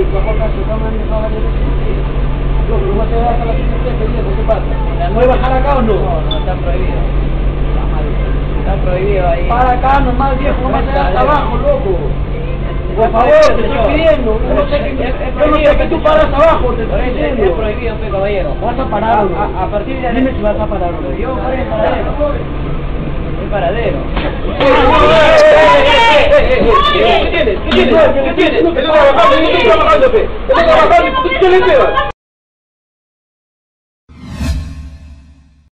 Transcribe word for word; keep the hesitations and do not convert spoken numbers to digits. y cómo se toman y toman el no, pero no se da hasta la siguiente experiencia, ¿qué pasa? ¿Puede bajar acá o no? No, no, está prohibido. Está mal. Está prohibido ahí. Para acá nomás, viejo, no me llegas hasta abajo, loco. Por favor, te estoy pidiendo. Yo no sé que tú paras abajo, te estoy diciendo. Es prohibido, pe caballero. Vas a parar. A partir de ahí dime si vas a parar. Yo voy a parar. El paradero. ¿Qué tienes? ¿Qué tienes? ¿Qué tienes? Estoy trabajando, estoy trabajando, pe. Estoy trabajando, ¿qué le llevas?